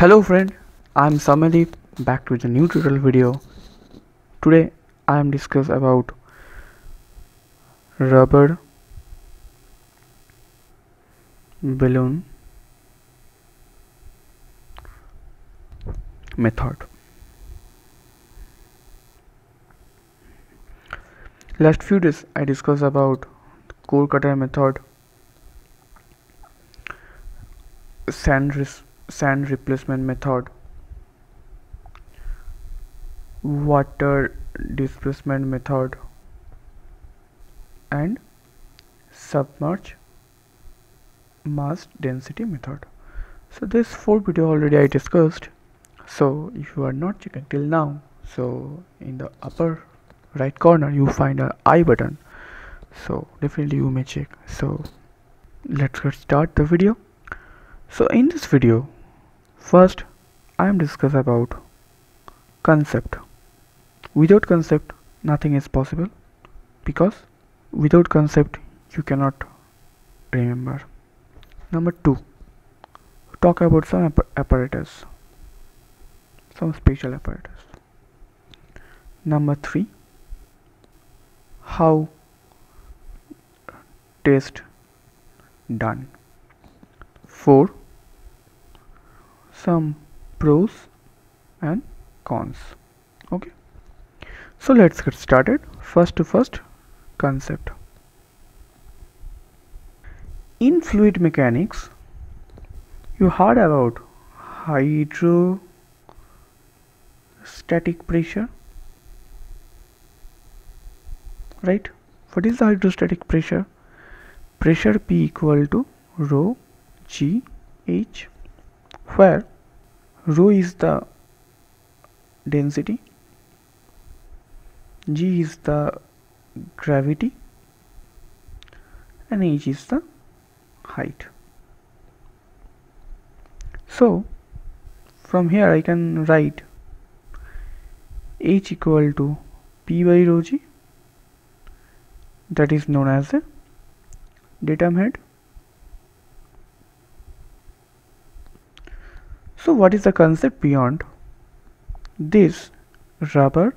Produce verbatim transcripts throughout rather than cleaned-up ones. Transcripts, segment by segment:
Hello friend, I am Samadhi, back to the new tutorial video. Today I am discuss about rubber balloon method. Last few days I discussed about core cutter method, sand risk sand replacement method, water displacement method, and submerged mass density method. So this four video already I discussed. So if you are not checking till now, so in the upper right corner you find an I button, so definitely you may check. So let's get start the video. So in this video, first I am discuss about concept. Without concept nothing is possible, because without concept you cannot remember. Number two, talk about some app apparatus, some special apparatus. Number three, how test done. Four, some pros and cons. Okay, so let's get started. First to first, concept. In fluid mechanics you heard about hydrostatic pressure, right? What is the hydrostatic pressure? Pressure P equal to rho G H, where rho is the density, G is the gravity, and H is the height. So from here I can write H equal to P by rho G, that is known as the datum head. So what is the concept beyond this rubber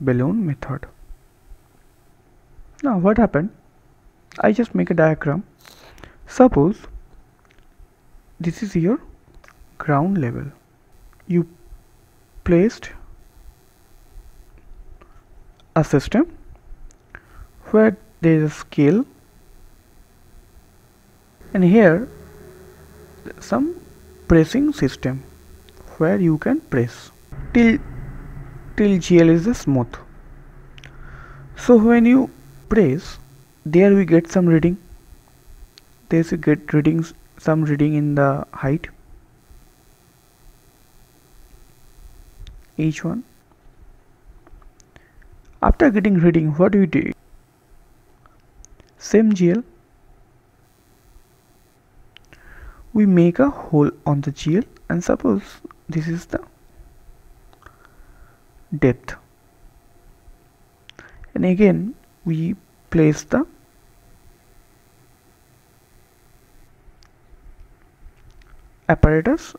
balloon method? Now what happened? I just make a diagram. Suppose this is your ground level. You placed a system where there is a scale, and here some pressing system where you can press till till G L is smooth. So when you press, there we get some reading. There we get readings, some reading in the height H one. After getting reading, what do you do? Same G L. We make a hole on the G L, and suppose this is the depth, and again we place the apparatus,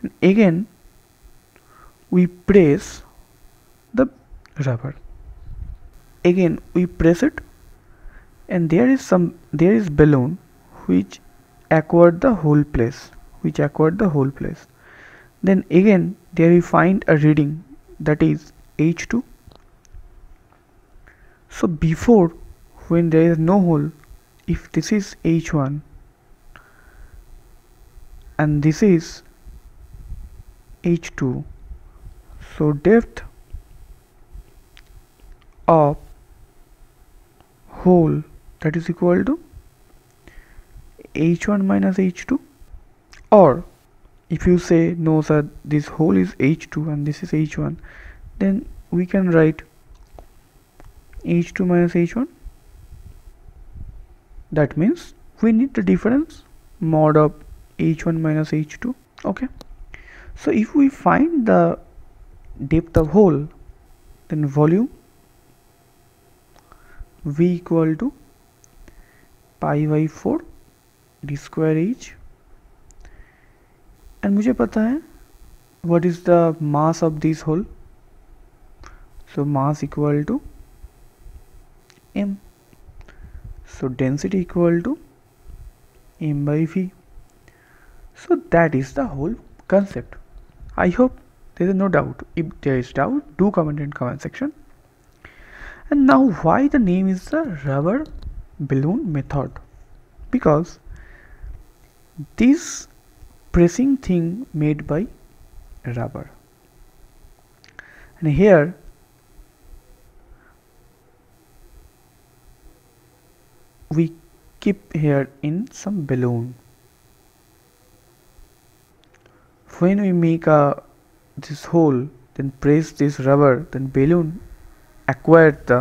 and again we press the rubber, again we press it, and there is some there is balloon which acquired the whole place, which acquired the whole place. Then again there we find a reading, that is H two. So before, when there is no hole, if this is H one and this is H two, so depth of hole, that is equal to H one minus H two. Or if you say no sir, this hole is H two and this is H one, then we can write H two minus H one. That means we need the difference mod of H one minus H two. Okay, so if we find the depth of hole, then volume V equal to pi by four d square H and मुझे पता है what is the mass of this hole, so mass equal to m, so density equal to m by v. So that is the whole concept. I hope there is no doubt. If there is doubt, do comment in comment section. And now why the name is the rubber balloon method? Because this pressing thing made by rubber, and here we keep here in some balloon. When we make a this hole, then press this rubber, then balloon acquired the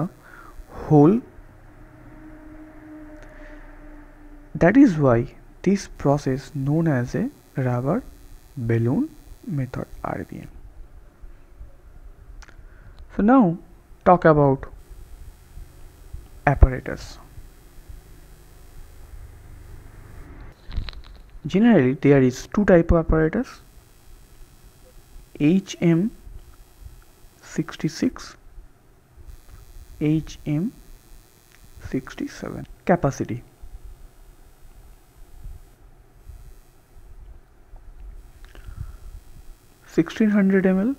hole. That is why this process known as a rubber balloon method, R B M. So now talk about apparatus. Generally there is two type of apparatus, H M sixty-six, H M sixty-seven. Capacity. sixteen hundred milliliters,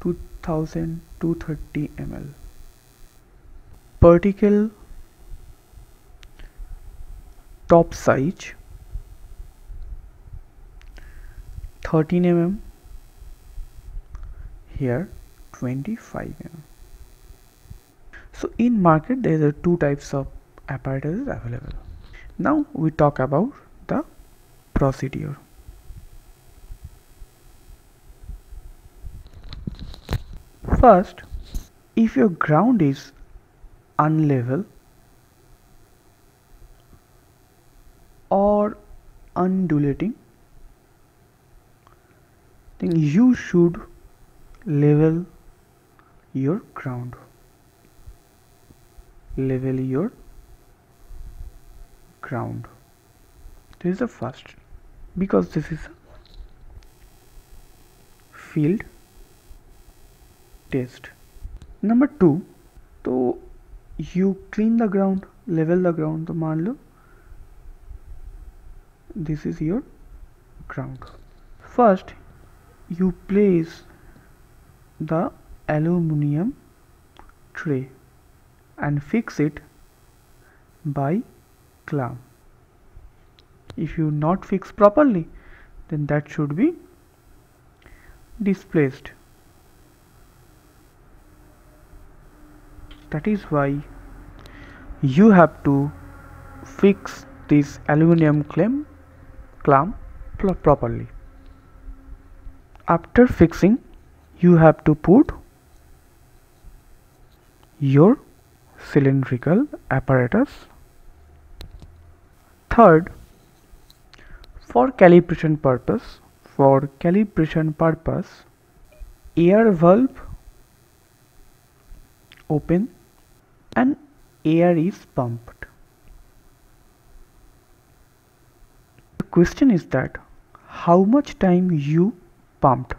two thousand two hundred thirty milliliters. Particle top size thirteen millimeters, here twenty-five millimeters. So in market there are two types of apparatuses available. Now we talk about the procedure. First, if your ground is unlevel or undulating, then you should level your ground. Level your ground. This is the first, because this is a field test. Number two, so you clean the ground, level the ground. So मान लो this is your ground. First, you place the aluminum tray and fix it by clamp. If you not fix properly, then that should be displaced. That is why you have to fix this aluminum clamp clamp properly. After fixing, you have to put your cylindrical apparatus. Third, for calibration purpose, for calibration purpose, air valve open and air is pumped. The question is that how much time you pumped.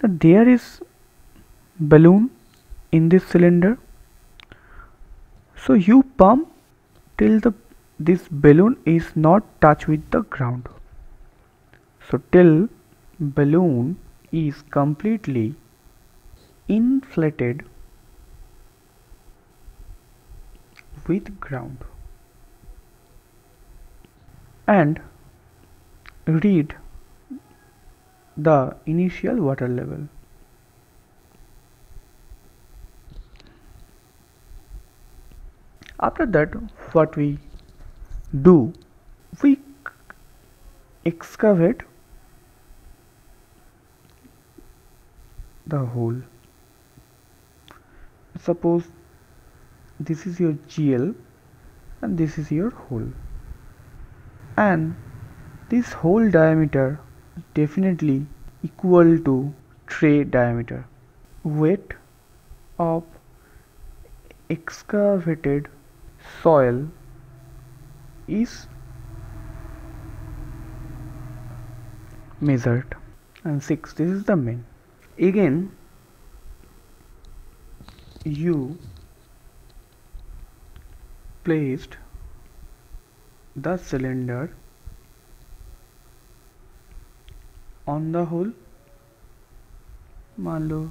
There is balloon in this cylinder, so you pump till the this balloon is not touched with the ground. So till balloon is completely inflated with ground, and read the initial water level. After that, what we do, we excavate the hole. Suppose this is your G L and this is your hole, and this hole diameter definitely equal to tray diameter. Weight of excavated soil is measured, and six, this is the mean. Again you placed the cylinder on the hole, मान लो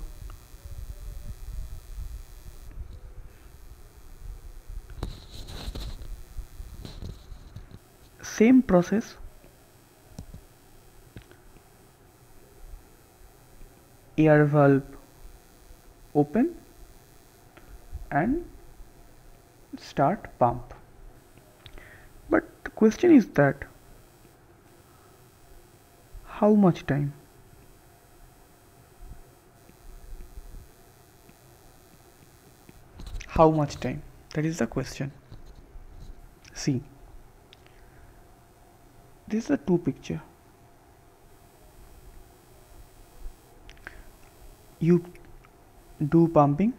same process air valve open and start pump. But the question is that how much time? How much time? That is the question. See, this is a two picture. You do pumping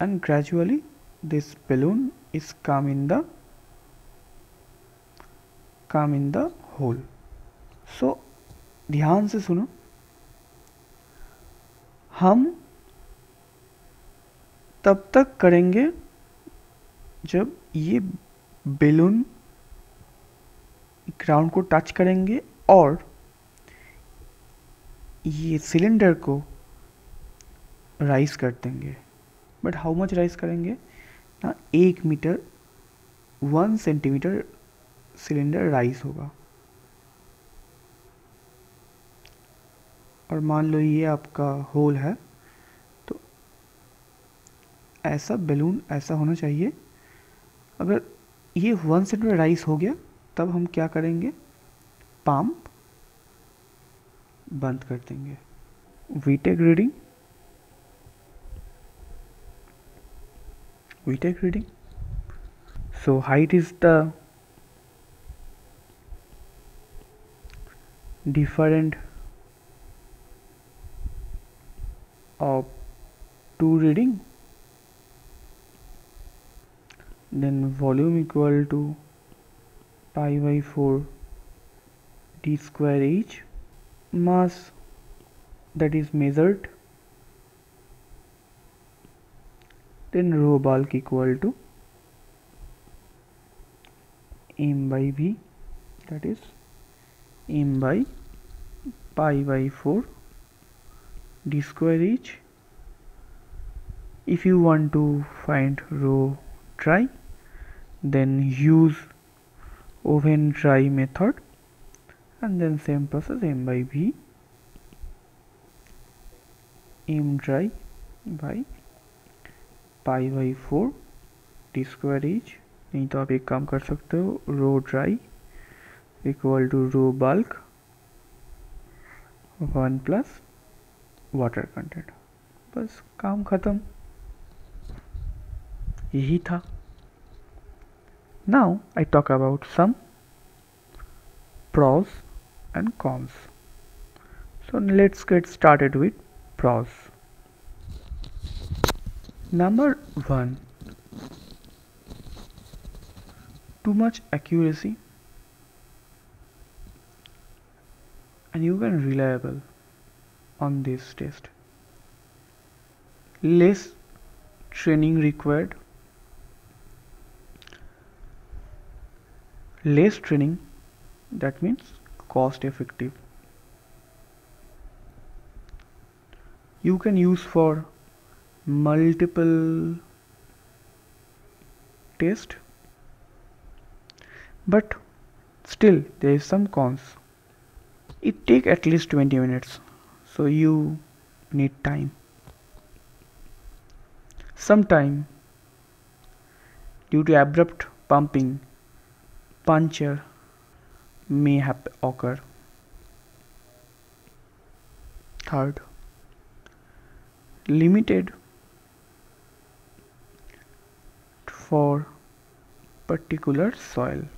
and gradually this balloon is come in the come in the hole. So ध्यान से सुनो, हम तब तक करेंगे जब ये balloon ground को टच करेंगे और ये सिलेंडर को राइज कर देंगे. बट हाउ मच राइज करेंगे ना, एक metre one centimetre cylinder rise होगा. और मान लो ये आपका होल है, तो ऐसा बैलून ऐसा होना चाहिए. अगर ये वन सेंटीमीटर राइज हो गया तब हम क्या करेंगे, पंप बंद कर देंगे. We take reading we take reading so height is the different of two reading, then volume equal to pi by four d square h, mass that is measured, then rho bulk equal to m by v, that is m by pi by four d square h. If you want to find rho try, then use oven try method, and then same process, m by v, m try by pi by four d square h. नहीं तो आप एक काम कर सकते हो, rho try equal to rho bulk one plus water content. बस काम खत्म, यही था. Now I talk about some pros and cons. So let's get started with pros. Number one, too much accuracy and you can reliable on this test. Less training required. Less training, that means cost effective. You can use for multiple tests, but still there is some cons. It takes at least twenty minutes. So you need time. Sometime due to abrupt pumping, puncture may have occur. Third, limited for particular soil.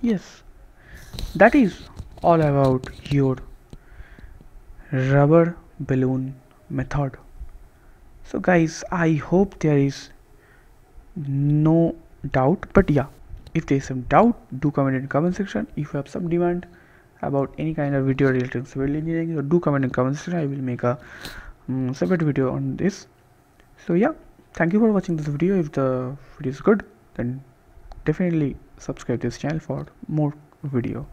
Yes, that is all about your rubber balloon method. So guys, I hope there is no doubt. But yeah, if there's some doubt, do comment in the comment section. If you have some demand about any kind of video related to civil engineering, so do comment in the comment section. I will make a um, separate video on this. So yeah, thank you for watching this video. If the video is good, then definitely subscribe to this channel for more video.